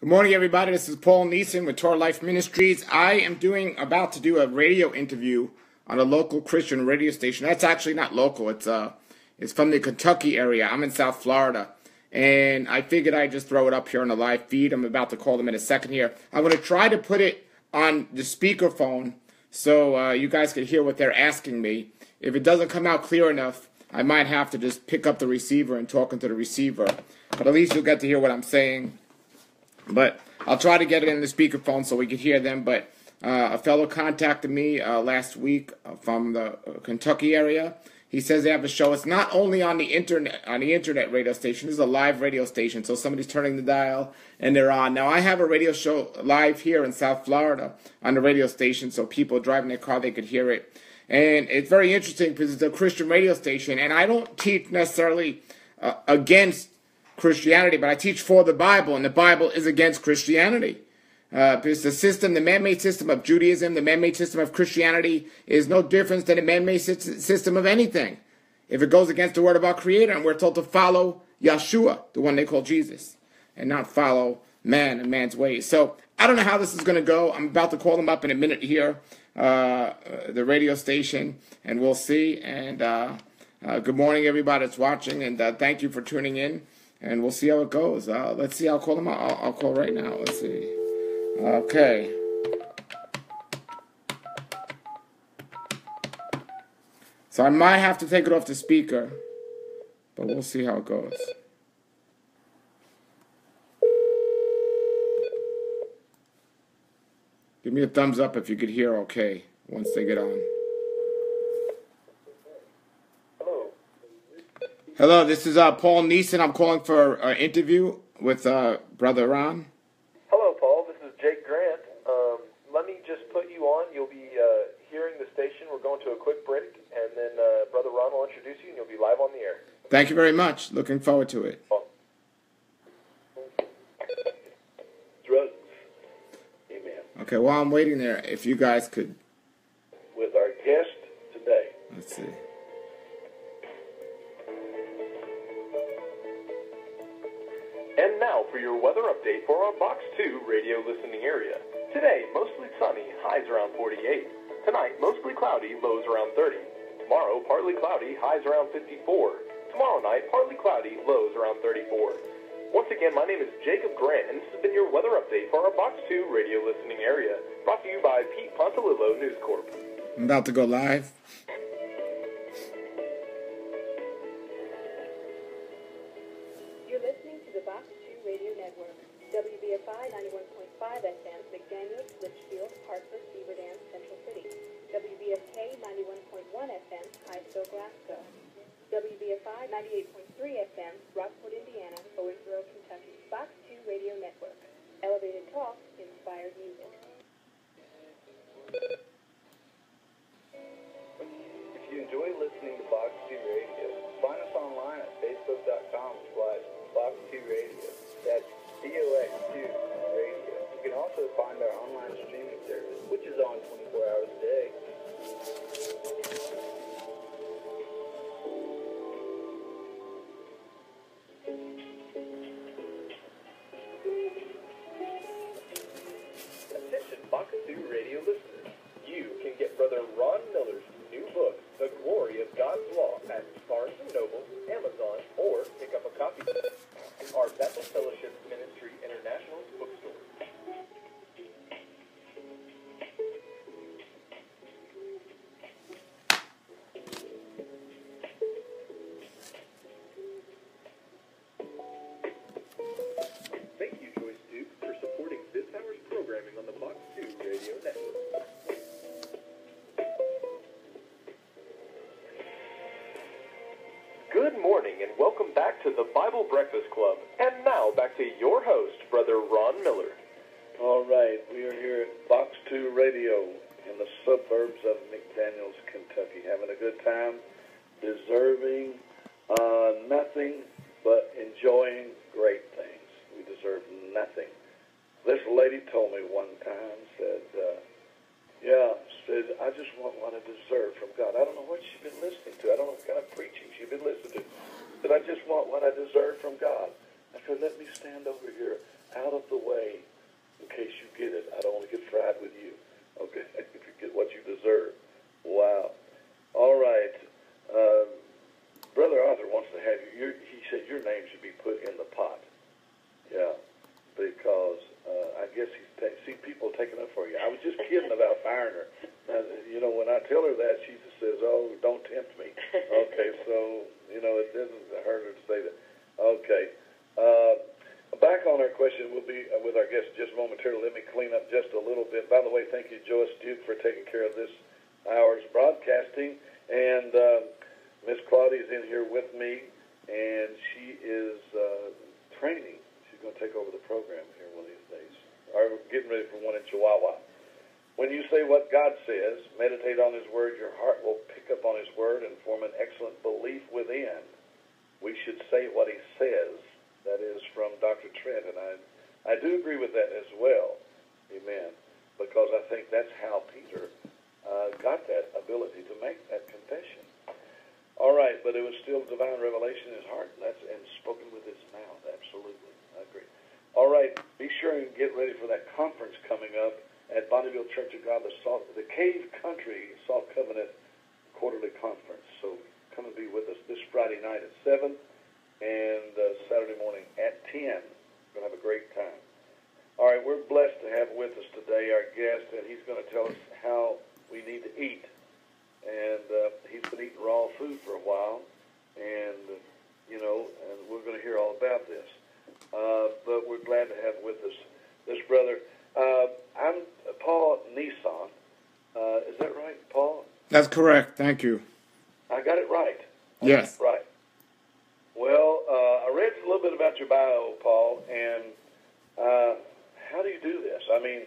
Good morning, everybody. This is Paul Nison with Torah Life Ministries. I am about to do a radio interview on a local Christian radio station. That's actually not local. It's from the Kentucky area. I'm in South Florida, and I figured I'd just throw it up here on the live feed. I'm about to call them in a second here. I'm going to try to put it on the speakerphone so you guys can hear what they're asking me. If it doesn't come out clear enough, I might have to just pick up the receiver and talk into the receiver. But at least you'll get to hear what I'm saying. But I'll try to get it in the speakerphone so we can hear them. But a fellow contacted me last week from the Kentucky area. He says they have a show. It's not only on the internet radio station. This is a live radio station. So somebody's turning the dial and they're on. Now I have a radio show live here in South Florida on the radio station, so people driving their car, they could hear it. And it's very interesting because it's a Christian radio station, and I don't teach necessarily against Christianity, but I teach for the Bible, and the Bible is against Christianity. Because the system, the man-made system of Judaism, the man-made system of Christianity is no different than the man-made system of anything. If it goes against the word of our Creator, and we're told to follow Yeshua, the one they call Jesus, and not follow man and man's ways. So I don't know how this is going to go. I'm about to call them up in a minute here, the radio station, and we'll see. And good morning, everybody that's watching, and thank you for tuning in. And we'll see how it goes. Let's see. I'll call them. I'll call right now. Let's see. Okay. So I might have to take it off the speaker, but we'll see how it goes. Give me a thumbs up if you could hear okay once they get on. Hello, this is Paul Nison. I'm calling for an interview with Brother Ron. Hello, Paul. This is Jake Grant. Let me just put you on. You'll be hearing the station. We're going to a quick break, and then Brother Ron will introduce you, and you'll be live on the air. Thank you very much. Looking forward to it. Paul. Drugs. Amen. Okay, while I'm waiting there, if you guys could. With our guest today. Let's see. And now for your weather update for our Box 2 radio listening area. Today, mostly sunny, highs around 48. Tonight, mostly cloudy, lows around 30. Tomorrow, partly cloudy, highs around 54. Tomorrow night, partly cloudy, lows around 34. Once again, my name is Jacob Grant, and this has been your weather update for our Box 2 radio listening area, brought to you by Pete Pontalillo News Corp. I'm about to go live. WBFI 91.5 FM, McDaniels, Litchfield, Hartford, Beaverdam, Central City. WBFK 91.1 FM, Hydesville, Glasgow. WBFI 98.3 FM, Rockport, Indiana, Owensboro, Kentucky. Box 2 Radio Network. Elevated talk, inspired music. If you enjoy listening to Box 2 Radio, find us online at facebook.com/Box2Radio. That's BOX2 Radio. You can also find our online streaming service, which is on 24 hours a day. Attention, Box2 Radio listeners. You can get Brother Ron Miller's new book, The Glory of God's Law, at Barnes & Noble, Amazon, or pick up a copy at our Bethel Fellowship Ministry International bookstore. Thank you, Joyce Duke, for supporting this hour's programming on the Box 2 Radio Network. Good morning and welcome back to the Bible Breakfast Club. And now back to your host, Brother Ron Miller. All right, we are here at Box 2 Radio in the suburbs of McDaniels, Kentucky, having a good time, deserving nothing but enjoying great things. We deserve nothing. This lady told me one time, said, I just want what I deserve from God. I don't know what she's been listening to. I don't know what kind of preaching she's been listening to. But I just want what I deserve from God. I said, let me stand over here out of the way in case you get it. I don't want to get fried with you. Okay, if you get what you deserve. Wow. All right. Brother Arthur wants to have you. He said your name should be put in the pot. Yeah, because I guess he's people taking up for you. I was just kidding about firing her. You know, when I tell her that, she just says, "Oh, don't tempt me." Okay, so you know it doesn't hurt her to say that. Okay. Back on our question, we'll be with our guest just momentarily. Let me clean up just a little bit. By the way, thank you, Joyce Duke, for taking care of this hour's broadcasting. And Miss Claudia's in here with me, and she is training. She's going to take over the program here one of these days. Or getting ready for one in Chihuahua. When you say what God says, meditate on His Word, your heart will pick up on His Word and form an excellent belief within. We should say what He says. That is from Dr. Trent, and I do agree with that as well, amen, because I think that's how Peter got that ability to make that confession. All right, but it was still divine revelation in his heart, and that's and spoken with his mouth, absolutely, I agree. All right, be sure and get ready for that conference coming up at Bonneville Church of God, the Cave Country Salt Covenant Quarterly Conference. So come and be with us this Friday night at 7. And Saturday morning at 10. We're going to have a great time. All right, we're blessed to have with us today our guest, and he's going to tell us how we need to eat. And he's been eating raw food for a while, and, you know, and we're going to hear all about this. But we're glad to have with us this brother. I'm Paul Nison. Is that right, Paul? That's correct. Thank you. I got it right. Yes. Right. Well, I read a little bit about your bio, Paul, and how do you do this? I mean,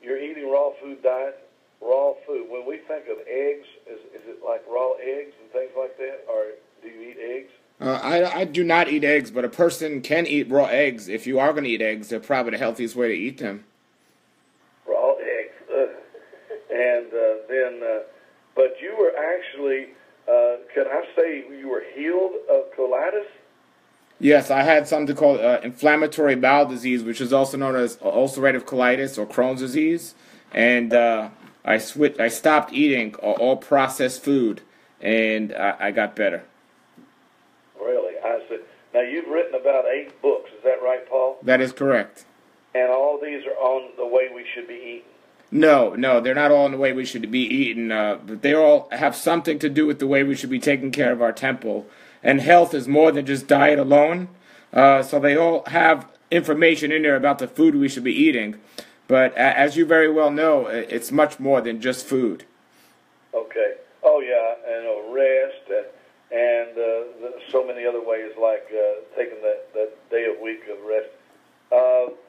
you're eating raw food diet, raw food. When we think of eggs, is it like raw eggs and things like that, or do you eat eggs? I do not eat eggs, but a person can eat raw eggs. If you are going to eat eggs, they're probably the healthiest way to eat them. Raw eggs. And then, but you were actually... can I say you were healed of colitis? Yes, I had something called inflammatory bowel disease, which is also known as ulcerative colitis or Crohn's disease. And I stopped eating all processed food, and I got better. Really? I see. Now, you've written about 8 books. Is that right, Paul? That is correct. And all these are on the way we should be eating. No, they're not all in the way we should be eaten, but they all have something to do with the way we should be taking care of our temple. And health is more than just diet alone, so they all have information in there about the food we should be eating. But as you very well know, it's much more than just food. Okay. Oh, yeah, and rest and so many other ways like taking that day a week of rest.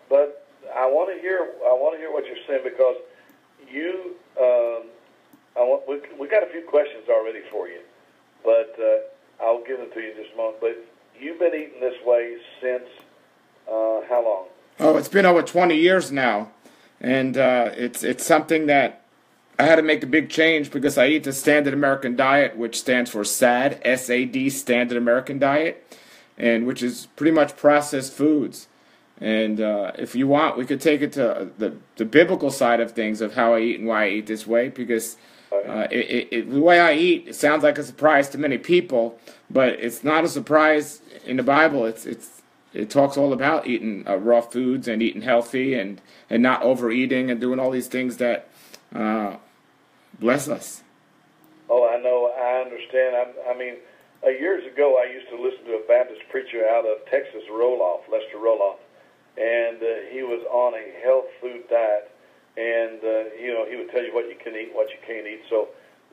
But I want to hear what you're saying because... You, we got a few questions already for you, but I'll give them to you in just a moment. But you've been eating this way since how long? Oh, it's been over 20 years now, and it's something that I had to make a big change because I eat the Standard American Diet, which stands for SAD, S-A-D, Standard American Diet, and which is pretty much processed foods. And if you want, we could take it to the biblical side of things of how I eat and why I eat this way, because the way I eat, it sounds like a surprise to many people, but it's not a surprise in the Bible. It talks all about eating raw foods and eating healthy and not overeating and doing all these things that bless us. Oh, I know. I understand. I mean, years ago I used to listen to a Baptist preacher out of Texas, Roloff, Lester Roloff. And he was on a health food diet, and you know he would tell you what you can eat, what you can't eat. So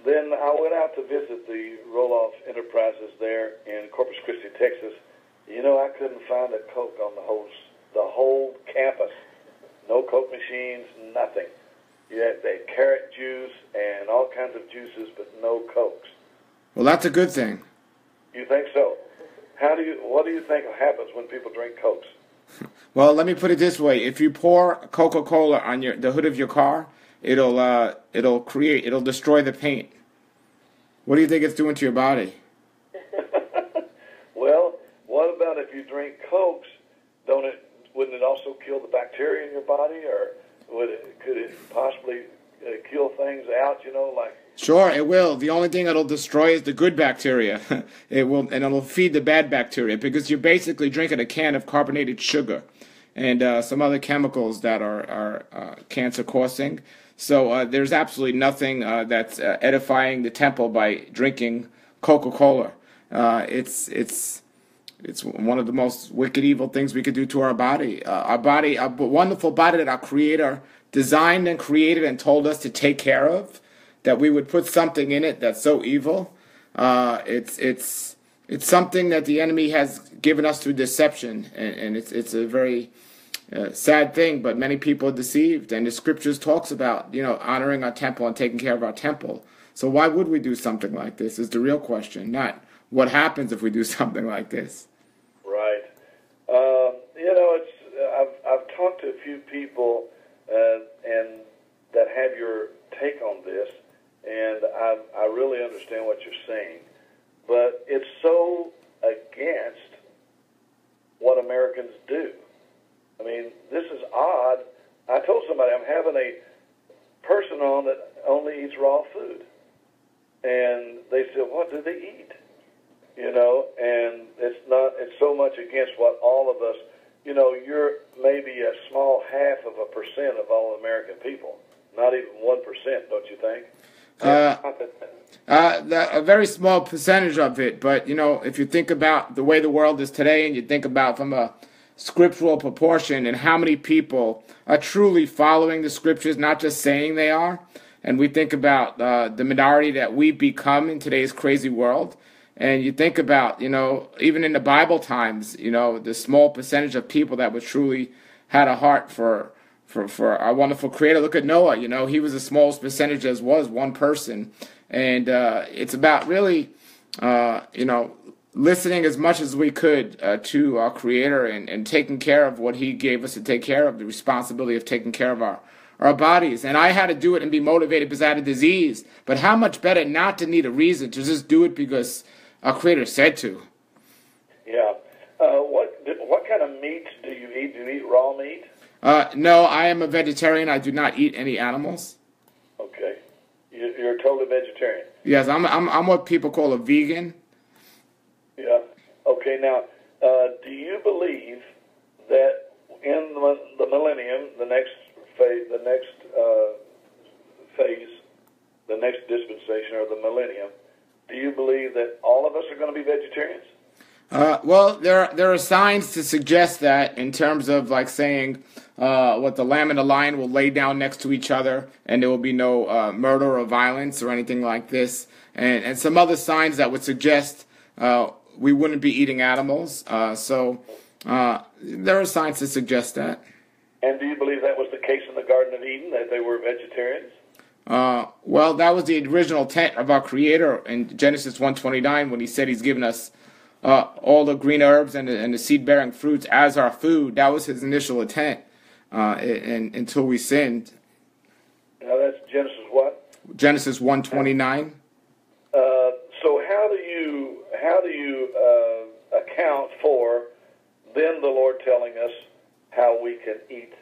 then I went out to visit the Roloff Enterprises there in Corpus Christi, Texas. You know I couldn't find a Coke on the whole campus. No Coke machines, nothing. Yeah, they had carrot juice and all kinds of juices, but no Cokes. Well, that's a good thing. You think so? What do you think happens when people drink Cokes? Well, let me put it this way: if you pour Coca-Cola on the hood of your car, it'll destroy the paint. What do you think it's doing to your body? Well, what about if you drink Cokes? Don't it? wouldn't it also kill the bacteria in your body, or could it possibly kill things out, you know, like? Sure, it will. The only thing it'll destroy is the good bacteria. It will, and it'll feed the bad bacteria, because you're basically drinking a can of carbonated sugar and some other chemicals that are cancer-causing. So there's absolutely nothing that's edifying the temple by drinking Coca-Cola. It's one of the most wicked, evil things we could do to our body. Our wonderful body that our Creator designed and created and told us to take care of, that we would put something in it that's so evil. It's something that the enemy has given us through deception, and it's a very sad thing. But many people are deceived, and the scriptures talks about, you know, honoring our temple and taking care of our temple. So why would we do something like this is the real question, not what happens if we do something like this. Right. You know, it's I've talked to a few people and that have your take on this, and I really understand what you're saying, but it's so against what Americans do. I mean, this is odd. I told somebody I'm having a person on that only eats raw food, and they said, "What do they eat?" You know, and it's so much against what all of us, you know, you're maybe a small 0.5% of all American people. Not even 1%, don't you think? A very small percentage of it, but, you know, if you think about the way the world is today and you think about from a scriptural proportion and how many people are truly following the scriptures, not just saying they are, and we think about the minority that we become in today's crazy world, and you think about, you know, even in the Bible times, you know, the small percentage of people that were truly had a heart for our wonderful Creator. Look at Noah, you know, he was the smallest percentage as was one person. And it's about really, you know, listening as much as we could to our Creator and taking care of what He gave us to take care of, the responsibility of taking care of our bodies. And I had to do it and be motivated because I had a disease. But how much better not to need a reason, to just do it because our Creator said to. Yeah. What kind of meats do you eat? Do you eat raw meat? No, I am a vegetarian. I do not eat any animals. Okay, you're a total vegetarian. Yes, I'm what people call a vegan. Yeah. Okay. Now, do you believe that in the millennium, the next phase, the next dispensation, or the millennium, do you believe that all of us are going to be vegetarians? Well, there are signs to suggest that, in terms of, like, saying what the lamb and the lion will lay down next to each other, and there will be no murder or violence or anything like this, and some other signs that would suggest we wouldn't be eating animals. So there are signs to suggest that. And do you believe that was the case in the Garden of Eden, that they were vegetarians? Well, that was the original intent of our Creator in Genesis 1:29 when He said He's given us all the green herbs and the seed-bearing fruits as our food. That was His initial intent, and until we sinned. Now that's Genesis what? Genesis 1:29. So how do you account for then the Lord telling us how we can eat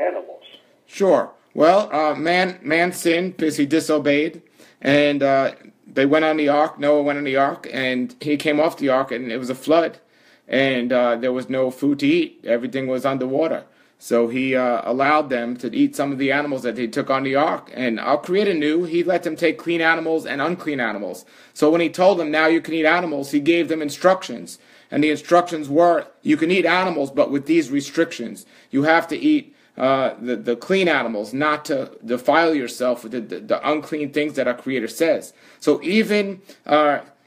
animals? Sure. Well, man sinned because he disobeyed, and they went on the ark. Noah went on the ark, and he came off the ark, and it was a flood, and there was no food to eat. Everything was underwater. So he allowed them to eat some of the animals that they took on the ark. And our Creator knew He let them take clean animals and unclean animals. So when He told them, now you can eat animals, He gave them instructions. And the instructions were, you can eat animals, but with these restrictions. You have to eat the clean animals, not to defile yourself with the unclean things that our Creator says. So even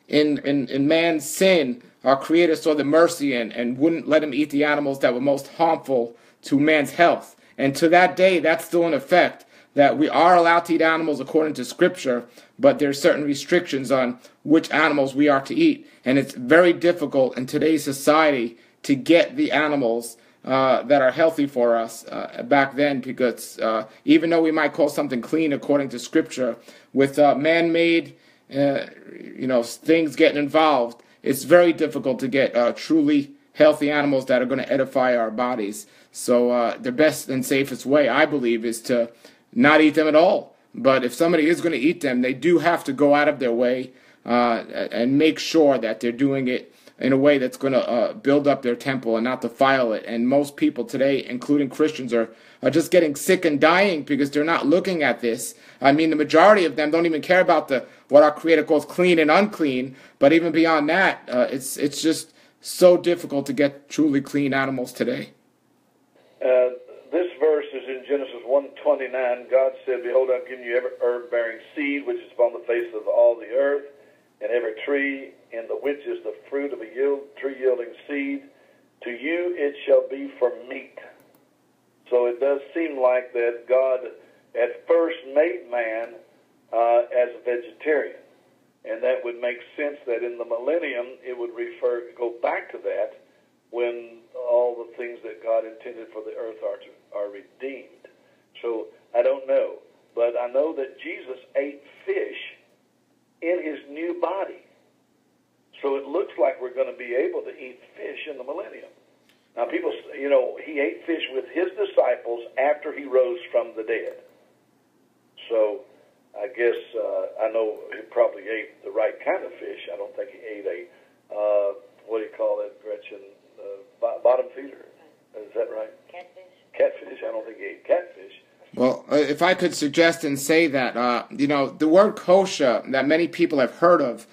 in man's sin, our Creator saw the mercy and wouldn't let him eat the animals that were most harmful to man's health. And to that day, that's still in effect, that we are allowed to eat animals according to Scripture, but there are certain restrictions on which animals we are to eat. And it's very difficult in today's society to get the animals that are healthy for us back then, because even though we might call something clean according to Scripture, with man-made things getting involved, it's very difficult to get truly healthy animals that are going to edify our bodies. So the best and safest way, I believe, is to not eat them at all. But if somebody is going to eat them, they do have to go out of their way and make sure that they're doing it in a way that's going to build up their temple and not defile it. And most people today, including Christians, are just getting sick and dying because they're not looking at this. I mean, the majority of them don't even care about what our Creator calls clean and unclean. But even beyond that, it's just so difficult to get truly clean animals today. This verse is in Genesis 1:29. God said, "Behold, I've given you every herb-bearing seed which is upon the face of all the earth, and every tree in the which is the fruit of a tree yielding seed. To you it shall be for meat." So it does seem like that God at first made man as a vegetarian, and that would make sense that in the millennium it would go back to that when all the things that God intended for the earth are redeemed. So I don't know, but I know that Jesus ate fish in his new body. So it looks like we're going to be able to eat fish in the millennium. Now people, he ate fish with his disciples after he rose from the dead. So I guess I know he probably ate the right kind of fish. I don't think he ate a, what do you call that, Gretchen, bottom feeder. Is that right? Catfish. I don't think he ate catfish. Well, if I could suggest and say that, the word kosher that many people have heard of,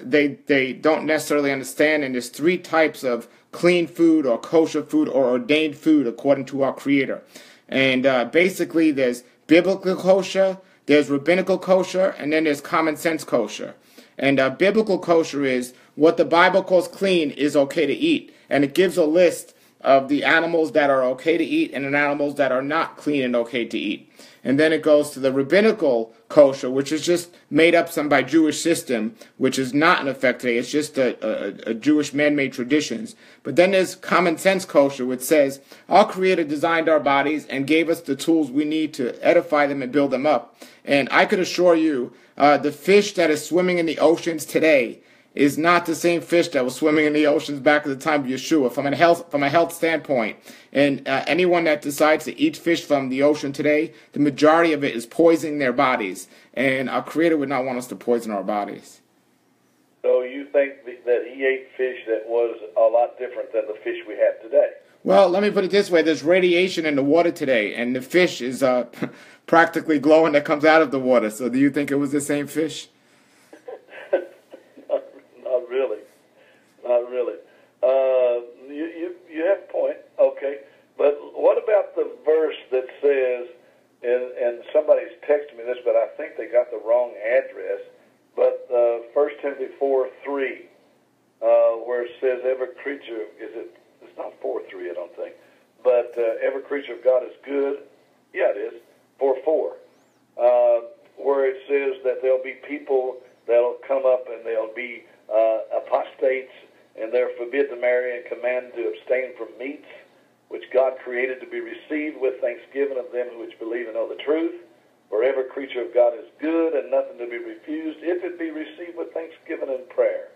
they don't necessarily understand, and there's three types of clean food or kosher food or ordained food according to our Creator. And basically there's biblical kosher, there's rabbinical kosher, and then there's common sense kosher. And biblical kosher is what the Bible calls clean is okay to eat, and it gives a list of the animals that are okay to eat and the animals that are not clean and okay to eat. And then it goes to the rabbinical kosher, which is just made up by Jewish system, which is not in effect today. It's just a Jewish man-made traditions. But then there's common sense kosher, which says, our Creator designed our bodies and gave us the tools we need to edify them and build them up. And I could assure you, the fish that is swimming in the oceans today is not the same fish that was swimming in the oceans back at the time of Yeshua from a health standpoint. And anyone that decides to eat fish from the ocean today, the majority of it is poisoning their bodies. And our Creator would not want us to poison our bodies. So you think that he ate fish that was a lot different than the fish we have today? Well, let me put it this way. There's radiation in the water today, and the fish is practically glowing that comes out of the water. So do you think it was the same fish? Not really. You have a point, okay. But what about the verse that says, and somebody's texted me this, but I think they got the wrong address, but 1 Timothy 4:3, where it says every creature, it's not 4:3, I don't think, but every creature of God is good. Yeah, it is, 4:4, where it says that there'll be people that'll come up and they'll be apostates, and they're forbid to marry and commanded to abstain from meats, which God created to be received with thanksgiving of them which believe and know the truth. For every creature of God is good, and nothing to be refused, if it be received with thanksgiving and prayer.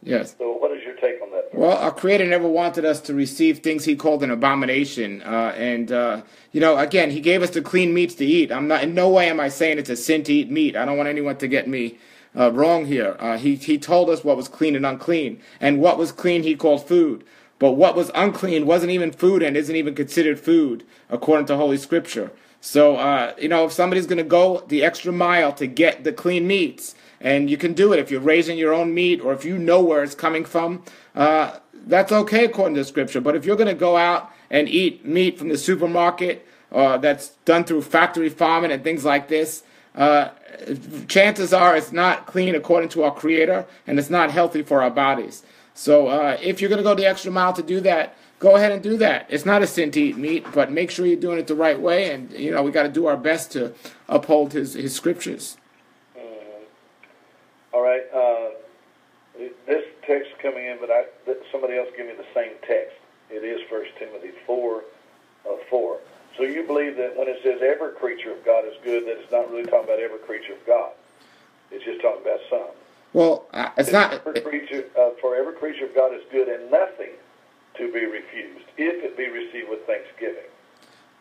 Yes. So what is your take on that? Well, our Creator never wanted us to receive things he called an abomination. Again, he gave us the clean meats to eat. In no way am I saying it's a sin to eat meat. I don't want anyone to get me wrong here. He told us what was clean and unclean. And what was clean he called food. But what was unclean wasn't even food and isn't even considered food according to Holy Scripture. So, if somebody's going to go the extra mile to get the clean meats, and you can do it if you're raising your own meat or if you know where it's coming from, that's okay according to Scripture. But if you're going to go out and eat meat from the supermarket that's done through factory farming and things like this, chances are it's not clean according to our Creator, and it's not healthy for our bodies. So if you're going to go the extra mile to do that, go ahead and do that. It's not a sin to eat meat, but make sure you're doing it the right way, and we got to do our best to uphold his scriptures. All right. This text coming in, but somebody else gave me the same text. It is 1 Timothy 4:4. So you believe that when it says every creature of God is good, that it's not really talking about every creature of God. It's just talking about some. Well, it's not... For every creature of God is good, and nothing to be refused, if it be received with thanksgiving.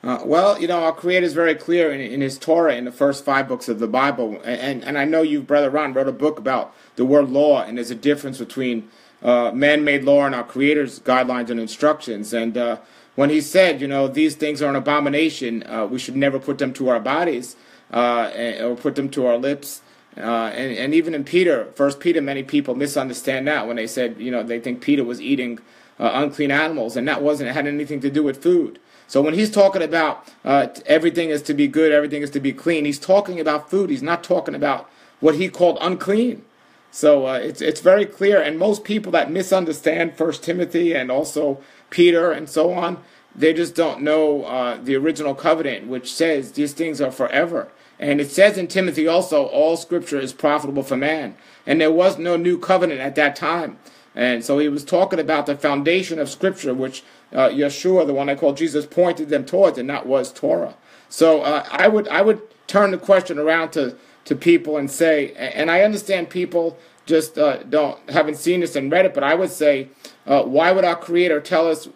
Well, you know, our Creator is very clear in His Torah, in the first 5 books of the Bible. And I know you, Brother Ron, wrote a book about the word law, and there's a difference between man-made law and our Creator's guidelines and instructions. And when He said, you know, these things are an abomination, we should never put them to our bodies or put them to our lips. And even in Peter, 1 Peter, many people misunderstand that when they said, you know, they think Peter was eating unclean animals, and that wasn't, it had anything to do with food. So when he's talking about everything is to be good, everything is to be clean, he's talking about food. He's not talking about what he called unclean. So it's very clear. And most people that misunderstand 1 Timothy and also Peter and so on, they just don't know the original covenant, which says these things are forever. And it says in Timothy also, all scripture is profitable for man. And there was no new covenant at that time. And so he was talking about the foundation of scripture, which Yeshua, the one I call Jesus, pointed them towards, and that was Torah. So I would turn the question around to people and say, and I understand people just haven't seen this and read it, but I would say, why would our Creator tell us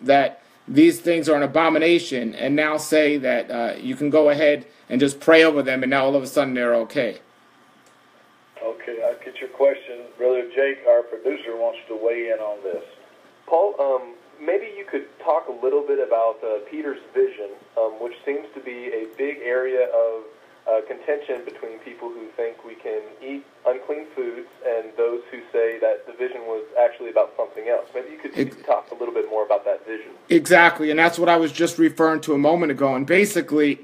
that these things are an abomination, and now say that you can go ahead and just pray over them, and now all of a sudden they're okay? Okay, I get your question. Brother Jake, our producer, wants to weigh in on this. Paul, maybe you could talk a little bit about Peter's vision, which seems to be a big area of contention between people who think we can eat unclean foods and those who say that the vision was actually about something else. Maybe you could talk a little bit more about that vision. Exactly, and that's what I was just referring to a moment ago. And basically,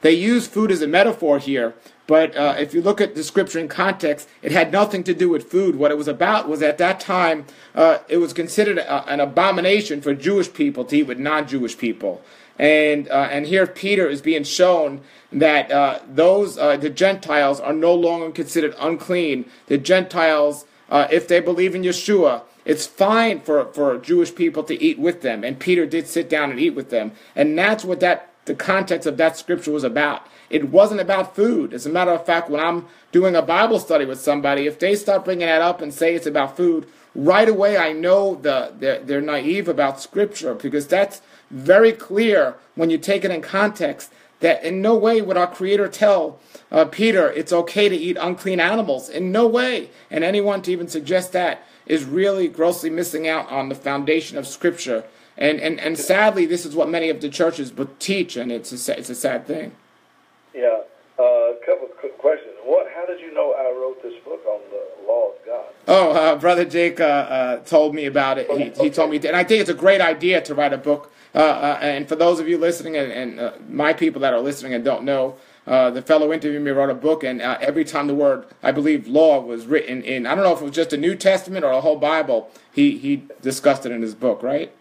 they use food as a metaphor here, but if you look at the scripture in context, it had nothing to do with food. What it was about was, at that time, it was considered an abomination for Jewish people to eat with non-Jewish people. And here Peter is being shown that the Gentiles are no longer considered unclean. The Gentiles, if they believe in Yeshua, it's fine for Jewish people to eat with them. And Peter did sit down and eat with them. And that's what the context of that scripture was about. It wasn't about food. As a matter of fact, when I'm doing a Bible study with somebody, if they start bringing that up and say it's about food, right away I know they're naive about scripture, because that's very clear when you take it in context that in no way would our Creator tell Peter it's okay to eat unclean animals. In no way. And anyone to even suggest that is really grossly missing out on the foundation of scripture. And sadly, this is what many of the churches teach, and it's a sad thing. Yeah, a couple of quick questions. How did you know I wrote this book on the law of God? Oh, Brother Jake told me about it. He told me, and I think it's a great idea to write a book. And for those of you listening, and my people that are listening and don't know, the fellow interviewing me wrote a book, and every time the word, I believe, law was written in, I don't know if it was just the New Testament or the whole Bible, he discussed it in his book, right?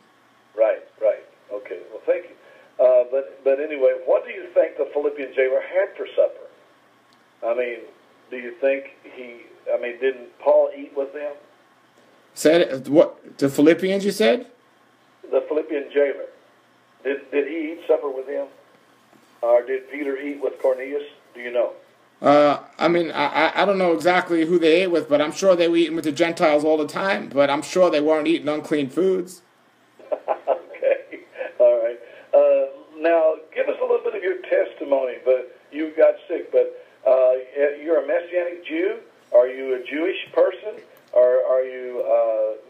Right. Okay, well, thank you. But anyway, what do you think the Philippian jailer had for supper? I mean, do you think didn't Paul eat with them? Said what? The Philippians, you said? The Philippian jailer. Did he eat supper with him? Or did Peter eat with Cornelius? Do you know? I don't know exactly who they ate with, but I'm sure they were eating with the Gentiles all the time, but I'm sure they weren't eating unclean foods. Okay, all right. Now, give us a little bit of your testimony. But you got sick, but you're a Messianic Jew. Are you a Jewish person, or are you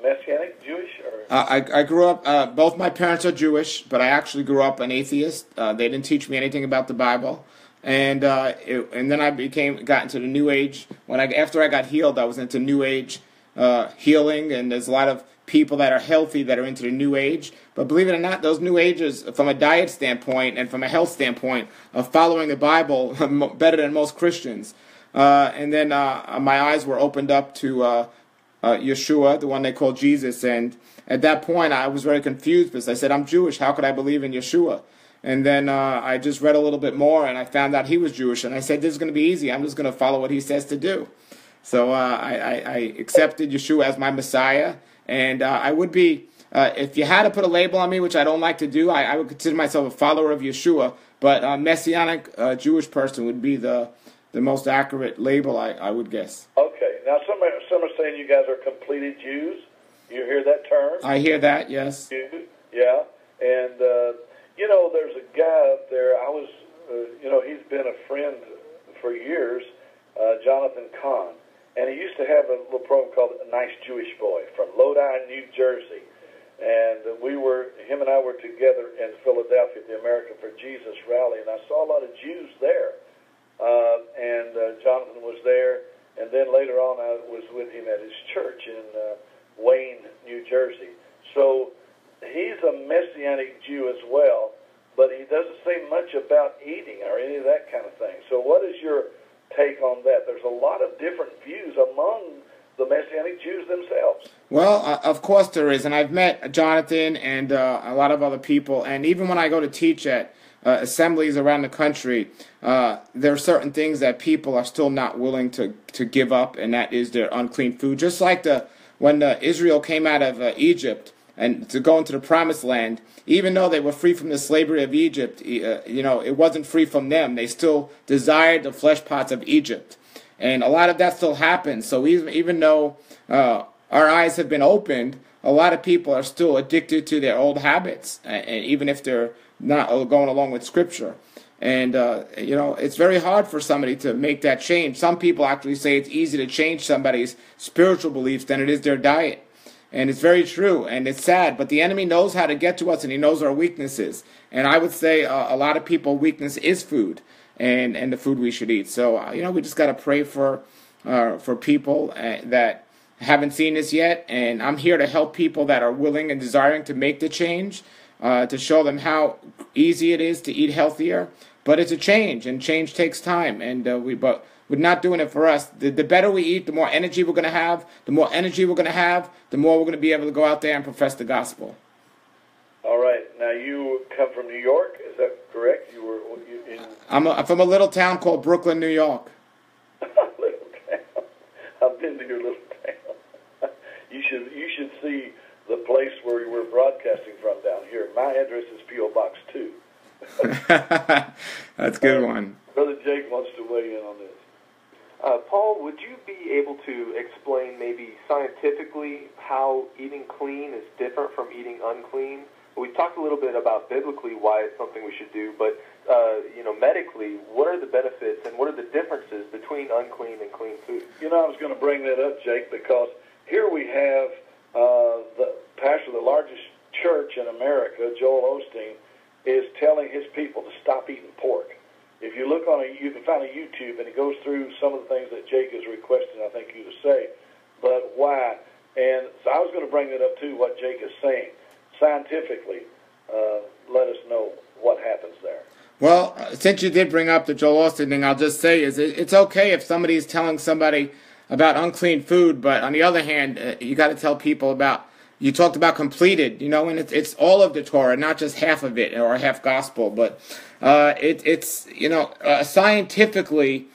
Messianic Jewish? Or? I grew up. Both my parents are Jewish, but I actually grew up an atheist. They didn't teach me anything about the Bible, and then I got into the New Age. After I got healed, I was into New Age healing, and there's a lot of people that are healthy that are into the New Age. But believe it or not, those New Agers, from a diet standpoint and from a health standpoint, are following the Bible better than most Christians. And then my eyes were opened up to Yeshua, the one they call Jesus. And at that point, I was very confused because I said, I'm Jewish. How could I believe in Yeshua? And then I just read a little bit more, and I found out he was Jewish. And I said, this is going to be easy. I'm just going to follow what he says to do. So I accepted Yeshua as my Messiah. And I would be, if you had to put a label on me, which I don't like to do, I would consider myself a follower of Yeshua, but a Messianic Jewish person would be the most accurate label, I would guess. Okay. Now, some are saying you guys are completed Jews. You hear that term? I hear that, yes. Yeah. And, you know, there's a guy up there. I was, you know, he's been a friend for years, Jonathan Cahn. And he used to have a little program called A Nice Jewish Boy from Lodi, New Jersey. And we were, him and I were together in Philadelphia at the America for Jesus rally, and I saw a lot of Jews there. And Jonathan was there, and then later on I was with him at his church in Wayne, New Jersey. So he's a Messianic Jew as well, but he doesn't say much about eating or any of that kind of thing. So what is your take on that? There's a lot of different views among the Messianic Jews themselves. Well, of course there is, and I've met Jonathan and a lot of other people, and even when I go to teach at assemblies around the country, there are certain things that people are still not willing to give up, and that is their unclean food. Just like when Israel came out of Egypt and to go into the Promised Land, even though they were free from the slavery of Egypt, you know, it wasn't free from them. They still desired the flesh pots of Egypt. And a lot of that still happens. So even though our eyes have been opened, a lot of people are still addicted to their old habits, and even if they're not going along with Scripture. And, you know, it's very hard for somebody to make that change. Some people actually say it's easier to change somebody's spiritual beliefs than it is their diet. And it's very true, and it's sad, but the enemy knows how to get to us, and he knows our weaknesses. And I would say a lot of people's weakness is food, and the food we should eat. So, you know, we just got to pray for people that haven't seen this yet, and I'm here to help people that are willing and desiring to make the change, to show them how easy it is to eat healthier. But it's a change, and change takes time, and we're not doing it for us. The better we eat, the more energy we're going to have. The more energy we're going to have, the more we're going to be able to go out there and profess the gospel. All right. Now, you come from New York. Is that correct? You were. I'm from a little town called Brooklyn, New York. Little town. I've been to your little town. You should see the place where you were broadcasting from down here. My address is P.O. Box 2. That's a good one. Brother Jake wants to weigh in on this. Paul, would you be able to explain maybe scientifically how eating clean is different from eating unclean? We've talked a little bit about biblically why it's something we should do, but you know, medically, what are the benefits and what are the differences between unclean and clean food? You know, I was going to bring that up, Jake, because here we have the pastor of the largest church in America, Joel Osteen, is telling his people to stop eating pork. If you look on you can find a YouTube, and it goes through some of the things that Jake is requesting, I think, you to say, but why? And so I was going to bring that up, too, what Jake is saying. Scientifically, let us know what happens there. Well, since you did bring up the Joel Osteen thing, I'll just say is it's okay if somebody is telling somebody about unclean food, but on the other hand, you got to tell people about, you talked about completed, you know, and it's all of the Torah, not just half of it or half gospel, but it's you know, scientifically,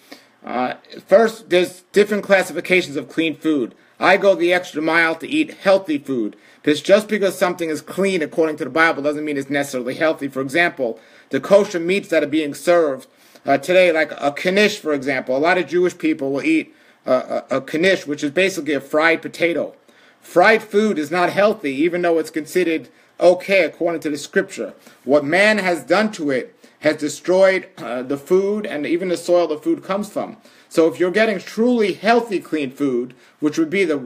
first, there's different classifications of clean food. I go the extra mile to eat healthy food, because just because something is clean according to the Bible doesn't mean it's necessarily healthy. For example, the kosher meats that are being served today, like a knish, for example, a lot of Jewish people will eat a knish, which is basically a fried potato. Fried food is not healthy, even though it's considered okay according to the Scripture. What man has done to it has destroyed the food and even the soil the food comes from. So if you're getting truly healthy, clean food, which would be the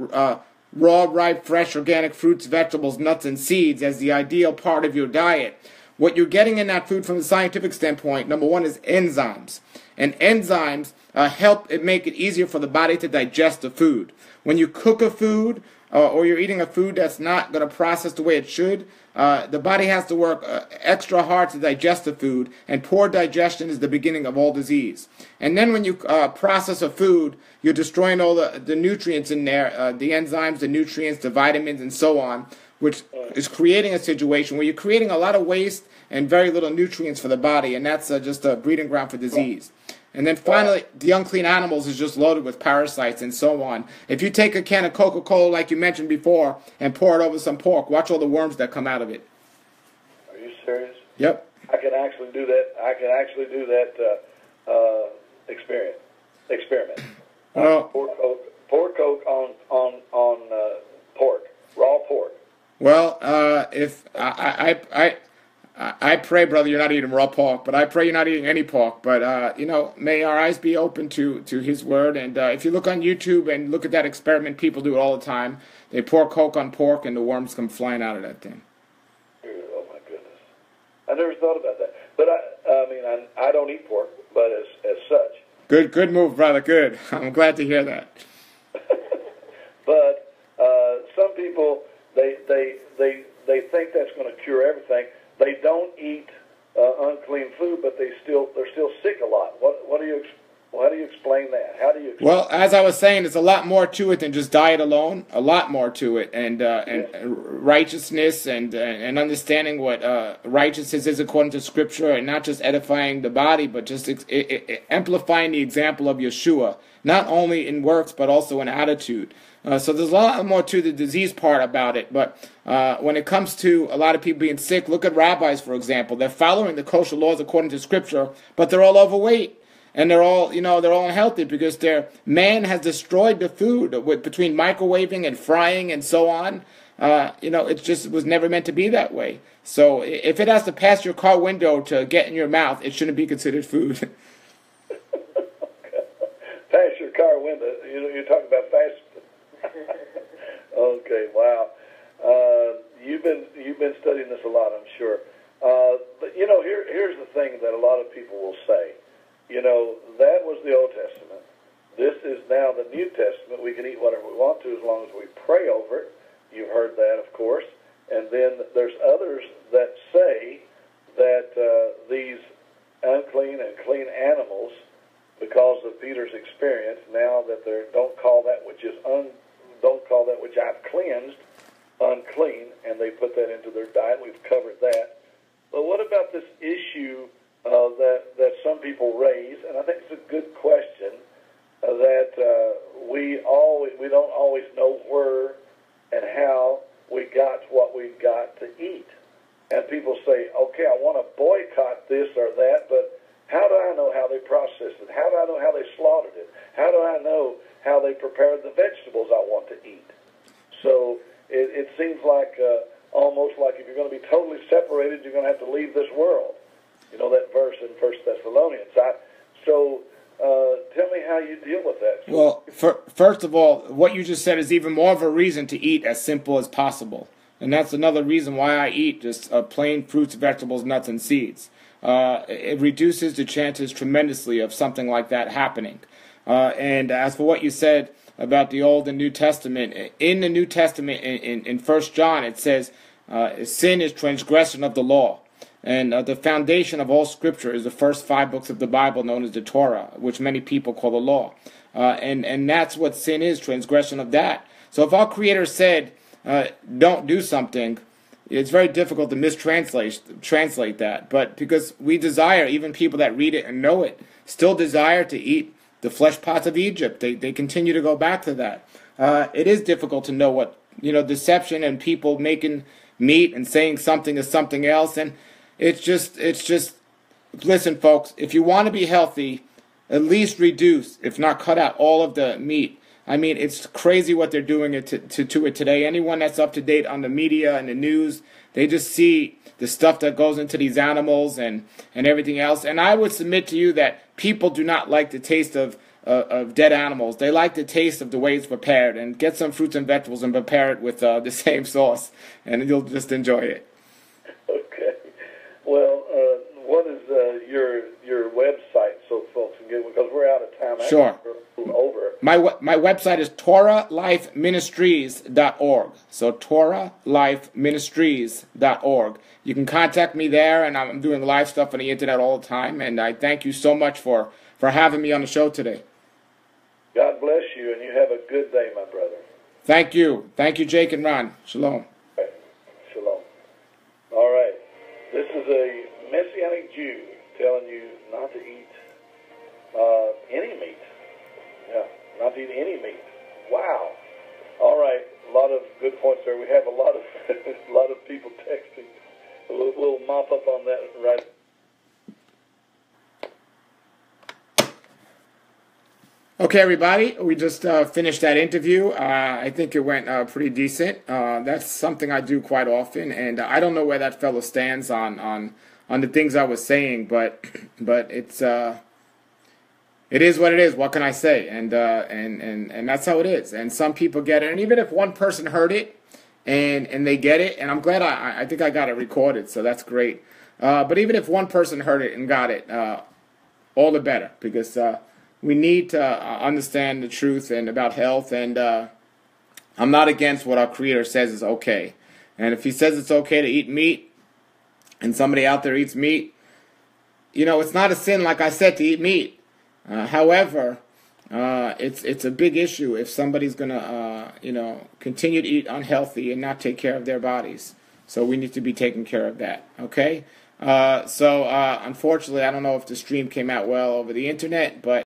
raw, ripe, fresh, organic fruits, vegetables, nuts, and seeds as the ideal part of your diet, what you're getting in that food from a scientific standpoint, number one, is enzymes. And enzymes help it make it easier for the body to digest the food. When you cook a food, or you're eating a food that's not going to process the way it should, the body has to work extra hard to digest the food, and poor digestion is the beginning of all disease. And then when you process a food, you're destroying all the nutrients in there, the enzymes, the nutrients, the vitamins, and so on, which is creating a situation where you're creating a lot of waste and very little nutrients for the body, and that's just a breeding ground for disease. And then finally, the unclean animals is just loaded with parasites and so on. If you take a can of Coca-Cola, like you mentioned before, and pour it over some pork, watch all the worms that come out of it. Are you serious? Yep. I can actually do that. I can actually do that experiment. Pour Coke on pork. We're all pork. Well, I pray, brother, you're not eating raw pork, but I pray you're not eating any pork. But, may our eyes be open to his word. And if you look on YouTube and look at that experiment, people do it all the time. They pour Coke on pork, and the worms come flying out of that thing. Dude, oh, my goodness. I never thought about that. But, I don't eat pork, but as such. Good move, brother, good. I'm glad to hear that. But some people, they think that's going to cure everything. They don't eat unclean food, but they're still sick a lot. How do you explain that? Well, as I was saying, there's a lot more to it than just diet alone. A lot more to it, and righteousness and understanding what righteousness is according to Scripture, and not just edifying the body, but just amplifying the example of Yeshua, not only in works but also in attitude. So there's a lot more to the disease part about it, but when it comes to a lot of people being sick, look at rabbis, for example. They're following the kosher laws according to Scripture, but they're all overweight. And they're all unhealthy because man has destroyed the food between microwaving and frying and so on. It was never meant to be that way. So if it has to pass your car window to get in your mouth, it shouldn't be considered food. Pass your car window. You're talking about fast. Okay, wow. You've been studying this a lot, I'm sure. But here's the thing that a lot of people will say. That was the Old Testament. This is now the New Testament. We can eat whatever we want to as long as we pray over it. You've heard that, of course. And then there's others that say that these unclean and clean animals, because of Peter's experience, now that they don't call that which I've cleansed unclean, and they put that into their diet. We've covered that. But what about this issue? That some people raise, and I think it's a good question, that we don't always know where and how we got what we've got to eat. And people say, okay, I want to boycott this or that, but how do I know how they processed it? How do I know how they slaughtered it? How do I know how they prepared the vegetables I want to eat? So it seems like almost like if you're going to be totally separated, you're going to have to leave this world. That verse in 1 Thessalonians. So tell me how you deal with that. Well, first of all, what you just said is even more of a reason to eat as simple as possible. And that's another reason why I eat just plain fruits, vegetables, nuts, and seeds. It reduces the chances tremendously of something like that happening. And as for what you said about the Old and New Testament, in the New Testament, in 1 John, it says, sin is transgression of the law. And the foundation of all Scripture is the first 5 books of the Bible, known as the Torah, which many people call the law. And that's what sin is, transgression of that. So if our Creator said, don't do something, it's very difficult to translate that. But because we desire, even people that read it and know it, still desire to eat the flesh pots of Egypt. They continue to go back to that. It is difficult to know what, deception and people making meat and saying something is something else. And it's just, listen, folks, if you want to be healthy, at least reduce, if not cut out, all of the meat. I mean, it's crazy what they're doing to it today. Anyone that's up to date on the media and the news, they just see the stuff that goes into these animals and everything else. And I would submit to you that people do not like the taste of dead animals. They like the taste of the way it's prepared. And get some fruits and vegetables and prepare it with the same sauce, and you'll just enjoy it. Well, what is your website so folks can get, because we're out of time. Sure. Over. My website is torahlifeministries.org. So torahlifeministries.org. You can contact me there, and I'm doing live stuff on the internet all the time, and I thank you so much for having me on the show today. God bless you, and you have a good day, my brother. Thank you. Thank you, Jake and Ron. Shalom. Right. Shalom. All right. This is a Messianic Jew telling you not to eat any meat. Yeah, not to eat any meat. Wow. All right, a lot of good points there. We have a lot of people texting. We'll mop up on that right. Okay, everybody, we just finished that interview. I think it went pretty decent. That's something I do quite often, and I don't know where that fellow stands on the things I was saying, but it's it is what it is. What can I say? And that's how it is. And some people get it, and even if one person heard it and they get it, and I'm glad I think I got it recorded, so that's great. But even if one person heard it and got it, all the better, because we need to understand the truth and about health, and I'm not against what our Creator says is okay. And if He says it's okay to eat meat, and somebody out there eats meat, you know, it's not a sin, like I said, to eat meat. However, it's a big issue if somebody's going to, you know, continue to eat unhealthy and not take care of their bodies. So we need to be taking care of that, okay? Unfortunately, I don't know if the stream came out well over the internet, but